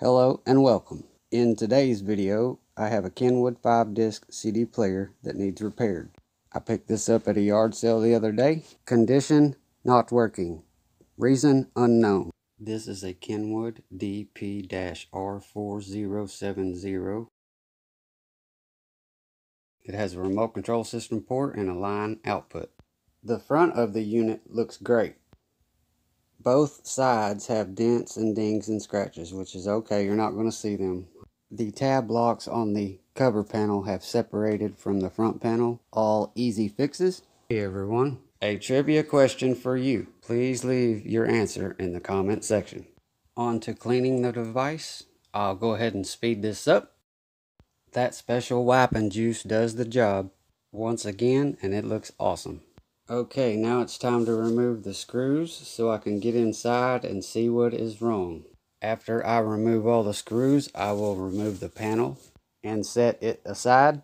Hello and welcome. In today's video, I have a Kenwood 5-disc CD player that needs repaired. I picked this up at a yard sale the other day. Condition, not working. Reason, unknown. This is a Kenwood DP-R4070. It has a remote control system port and a line output. The front of the unit looks great. Both sides have dents and dings and scratches, which is okay. You're not going to see them. The tab locks on the cover panel have separated from the front panel. All easy fixes. Hey everyone, a trivia question for you. Please leave your answer in the comment section. On to cleaning the device. I'll go ahead and speed this up. That special wiping juice does the job once again, and it looks awesome. Okay, now it's time to remove the screws so I can get inside and see what is wrong. After I remove all the screws, I will remove the panel and set it aside.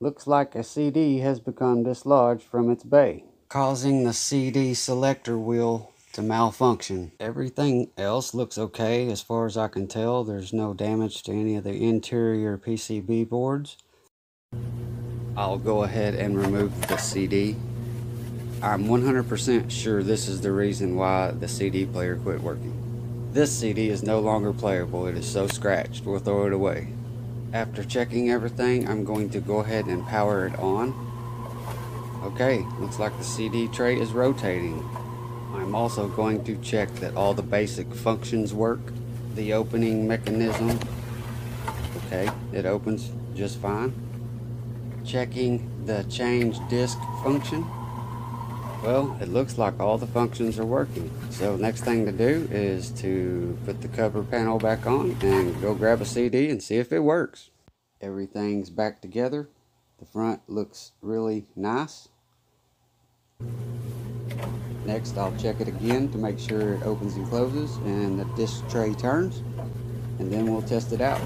Looks like a CD has become dislodged from its bay, causing the CD selector wheel to malfunction. Everything else looks okay as far as I can tell. There's no damage to any of the interior PCB boards. I'll go ahead and remove the CD. I'm 100% sure this is the reason why the CD player quit working. This CD is no longer playable. It is so scratched. We'll throw it away. After checking everything, I'm going to go ahead and power it on. Okay, looks like the CD tray is rotating. I'm also going to check that all the basic functions work. The opening mechanism, okay, it opens just fine. Checking the change disc function. Well, it looks like all the functions are working. So next thing to do is to put the cover panel back on and go grab a CD and see if it works. Everything's back together. The front looks really nice. Next, I'll check it again to make sure it opens and closes and the disc tray turns, and then we'll test it out.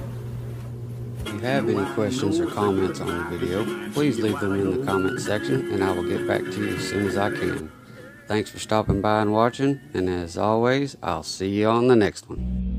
If you have any questions or comments on the video, please leave them in the comment section and I will get back to you as soon as I can. Thanks for stopping by and watching, and as always, I'll see you on the next one.